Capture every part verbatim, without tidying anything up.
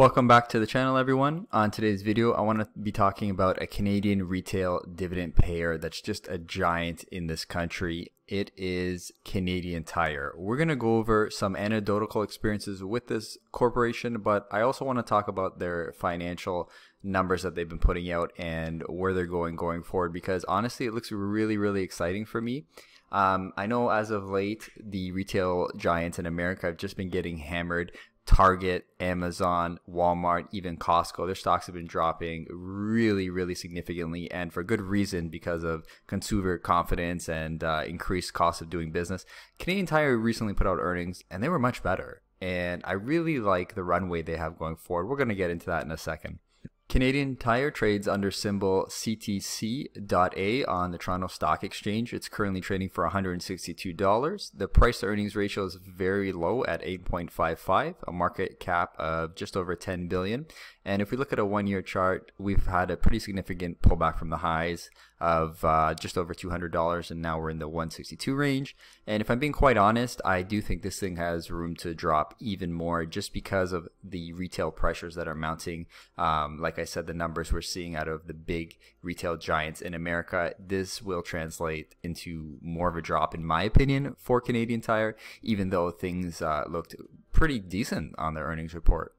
Welcome back to the channel, everyone. On today's video, I want to be talking about a Canadian retail dividend payer that's just a giant in this country. It is Canadian Tire. We're going to go over some anecdotal experiences with this corporation, but I also want to talk about their financial numbers that they've been putting out and where they're going going forward, because honestly, it looks really, really exciting for me. Um, I know as of late, the retail giants in America have just been getting hammered. Target, Amazon, Walmart, even Costco, their stocks have been dropping really, really significantly, and for good reason, because of consumer confidence and uh, increased cost of doing business. Canadian Tire recently put out earnings, and they were much better. And I really like the runway they have going forward. We're going to get into that in a second. Canadian Tire trades under symbol C T C A on the Toronto Stock Exchange. It's currently trading for one hundred sixty-two dollars. The price-to-earnings ratio is very low at eight point five five, a market cap of just over ten billion dollars. And if we look at a one-year chart, we've had a pretty significant pullback from the highs of uh, just over two hundred dollars, and now we're in the one sixty-two range. And if I'm being quite honest, I do think this thing has room to drop even more just because of the retail pressures that are mounting. Um, like I said, the numbers we're seeing out of the big retail giants in America, this will translate into more of a drop, in my opinion, for Canadian Tire, even though things uh, looked pretty decent on their earnings report.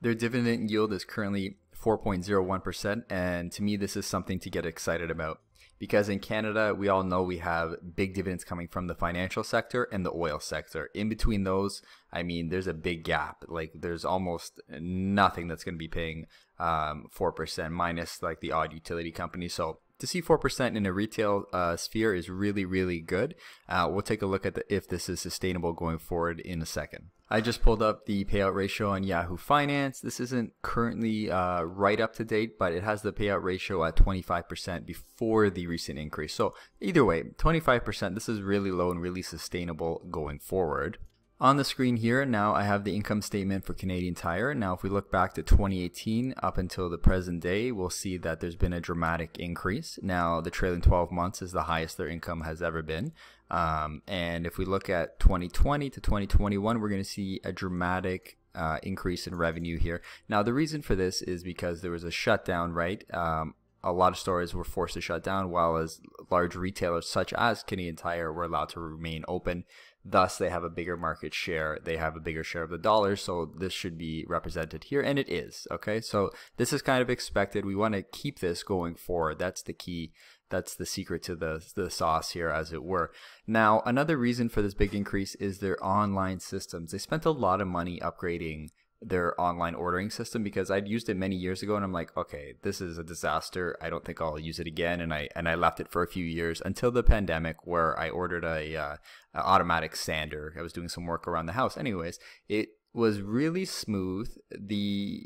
Their dividend yield is currently four point zero one percent, and to me this is something to get excited about, because in Canada we all know we have big dividends coming from the financial sector and the oil sector. In between those, I mean, there's a big gap. Like, there's almost nothing that's going to be paying um, four percent, minus like the odd utility company. So to see four percent in a retail uh, sphere is really, really good. Uh, we'll take a look at the, if this is sustainable going forward in a second. I just pulled up the payout ratio on Yahoo Finance. This isn't currently uh, right up to date, but it has the payout ratio at twenty-five percent before the recent increase. So either way, twenty-five percent, this is really low and really sustainable going forward. On the screen here now, I have the income statement for Canadian Tire. Now, if we look back to twenty eighteen up until the present day, we'll see that there's been a dramatic increase. Now, the trailing twelve months is the highest their income has ever been. Um, and if we look at twenty twenty to twenty twenty-one, we're going to see a dramatic uh, increase in revenue here. Now, the reason for this is because there was a shutdown, right? Um, a lot of stores were forced to shut down, while as large retailers such as Canadian Tire were allowed to remain open. Thus, they have a bigger market share. They have a bigger share of the dollar. So this should be represented here, and it is. Okay, so this is kind of expected. We want to keep this going forward. That's the key. That's the secret to the, the sauce here, as it were. Now, another reason for this big increase is their online systems. They spent a lot of money upgrading their online ordering system, because I'd used it many years ago and I'm like, okay, this is a disaster. I don't think I'll use it again. And I and I left it for a few years until the pandemic, where I ordered a uh, automatic sander. I was doing some work around the house. Anyways, it was really smooth. The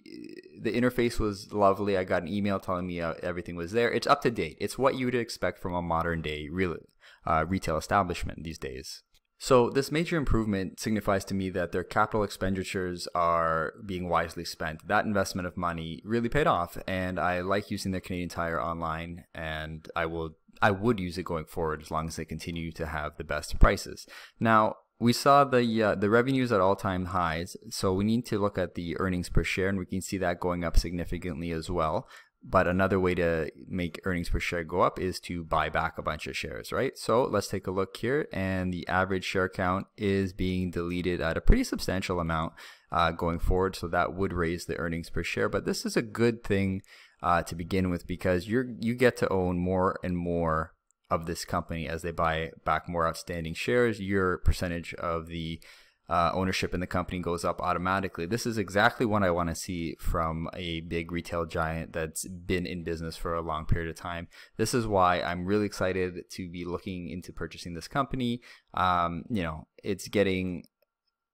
the interface was lovely. I got an email telling me everything was there. It's up to date. It's what you would expect from a modern day real, uh, retail establishment these days. So this major improvement signifies to me that their capital expenditures are being wisely spent. That investment of money really paid off, and I like using their Canadian Tire online, and I will I would use it going forward as long as they continue to have the best prices. Now, we saw the uh, the revenues at all-time highs, so we need to look at the earnings per share, and we can see that going up significantly as well. But another way to make earnings per share go up is to buy back a bunch of shares, right? So let's take a look here, and the average share count is being deleted at a pretty substantial amount uh, going forward. So that would raise the earnings per share. But this is a good thing uh, to begin with, because you're you get to own more and more of this company as they buy back more outstanding shares. Your percentage of the Uh, ownership in the company goes up automatically. This is exactly what I want to see from a big retail giant that's been in business for a long period of time. This is why I'm really excited to be looking into purchasing this company. Um, you know, it's getting,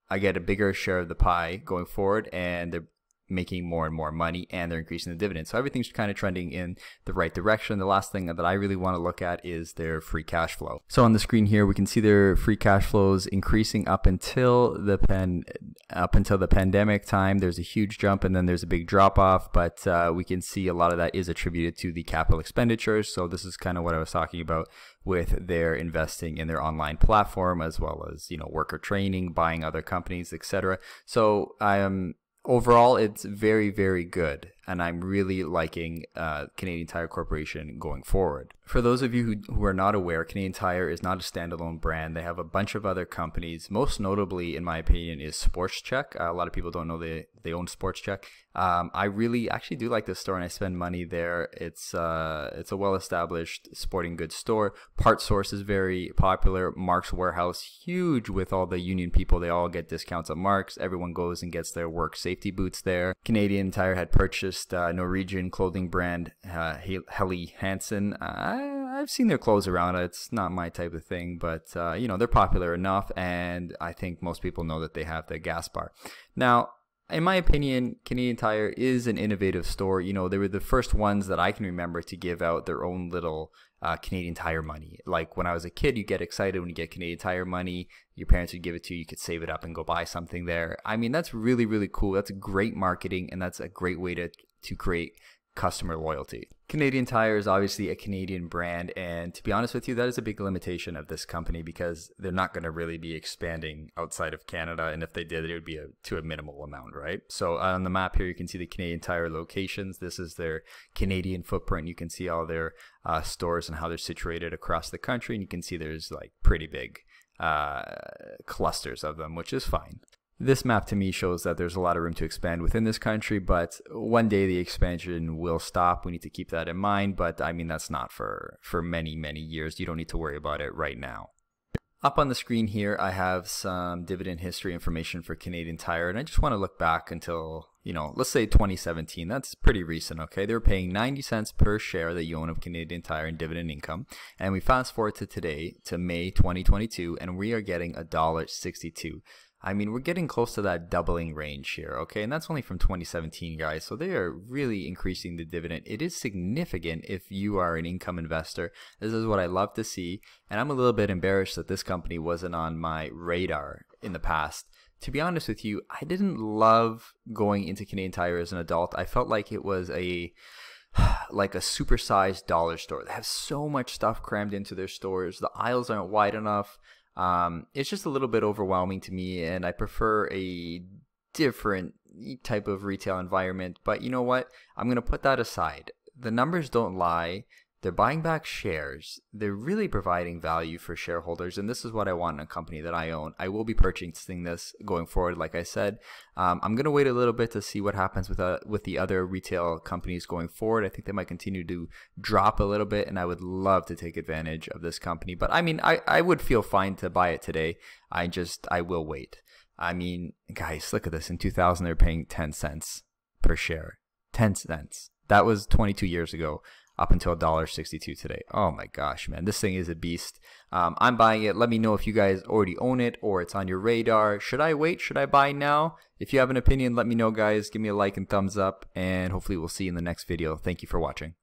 I get a bigger share of the pie going forward, and they're making more and more money, and they're increasing the dividend. So everything's kind of trending in the right direction. The last thing that I really want to look at is their free cash flow. So on the screen here, we can see their free cash flows increasing up until the pen, up until the pandemic time. There's a huge jump, and then there's a big drop off, but uh, we can see a lot of that is attributed to the capital expenditures. So this is kind of what I was talking about with their investing in their online platform, as well as, you know, worker training, buying other companies, et cetera. So I am, overall, it's very, very good, and I'm really liking uh, Canadian Tire Corporation going forward. For those of you who, who are not aware, Canadian Tire is not a standalone brand. They have a bunch of other companies. Most notably, in my opinion, is Sports Check. Uh, a lot of people don't know they, they own Sports Check. Um, I really actually do like this store, and I spend money there. It's, uh, it's a well-established sporting goods store. Part Source is very popular. Mark's Warehouse, huge with all the union people. They all get discounts at Mark's. Everyone goes and gets their work safe safety boots there. Canadian Tire had purchased uh, Norwegian clothing brand uh, Helly Hansen. I, I've seen their clothes around. It's not my type of thing, but uh, you know, they're popular enough, and I think most people know that they have the gas bar. Now, in my opinion, Canadian Tire is an innovative store. You know, they were the first ones that I can remember to give out their own little uh, Canadian Tire money. Like when I was a kid, you get excited when you get Canadian Tire money. Your parents would give it to you. You could save it up and go buy something there. I mean, that's really, really cool. That's great marketing, and that's a great way to, to create customer loyalty. Canadian Tire is obviously a Canadian brand, and to be honest with you, that is a big limitation of this company because they're not going to really be expanding outside of Canada, and if they did, it would be a, to a minimal amount, right? So on the map here, you can see the Canadian Tire locations. This is their Canadian footprint. You can see all their uh, stores and how they're situated across the country, and you can see there's like pretty big uh, clusters of them, which is fine. This map to me shows that there's a lot of room to expand within this country, but one day the expansion will stop. We need to keep that in mind, but I mean, that's not for, for many, many years. You don't need to worry about it right now. Up on the screen here, I have some dividend history information for Canadian Tire, and I just want to look back until, you know, let's say twenty seventeen. That's pretty recent, okay? They were paying ninety cents per share that you own of Canadian Tire in dividend income, and we fast forward to today, to May twenty twenty-two, and we are getting a dollar sixty-two. I mean, we're getting close to that doubling range here, okay? And that's only from twenty seventeen, guys. So they are really increasing the dividend. It is significant if you are an income investor. This is what I love to see. And I'm a little bit embarrassed that this company wasn't on my radar in the past. To be honest with you, I didn't love going into Canadian Tire as an adult. I felt like it was a... like a supersized dollar store. They have so much stuff crammed into their stores. The aisles aren't wide enough. Um, it's just a little bit overwhelming to me, and I prefer a different type of retail environment. But you know what? I'm going to put that aside. The numbers don't lie. They're buying back shares. They're really providing value for shareholders, and this is what I want in a company that I own. I will be purchasing this going forward, like I said. Um, I'm going to wait a little bit to see what happens with, uh, with the other retail companies going forward. I think they might continue to drop a little bit, and I would love to take advantage of this company. But I mean, I, I would feel fine to buy it today. I just, I will wait. I mean, guys, look at this. In two thousand, they're paying ten cents per share. ten cents. That was twenty-two years ago. Up until a dollar sixty-two today. Oh my gosh, man. This thing is a beast. Um, I'm buying it. Let me know if you guys already own it or it's on your radar. Should I wait? Should I buy now? If you have an opinion, let me know, guys. Give me a like and thumbs up, and hopefully we'll see you in the next video. Thank you for watching.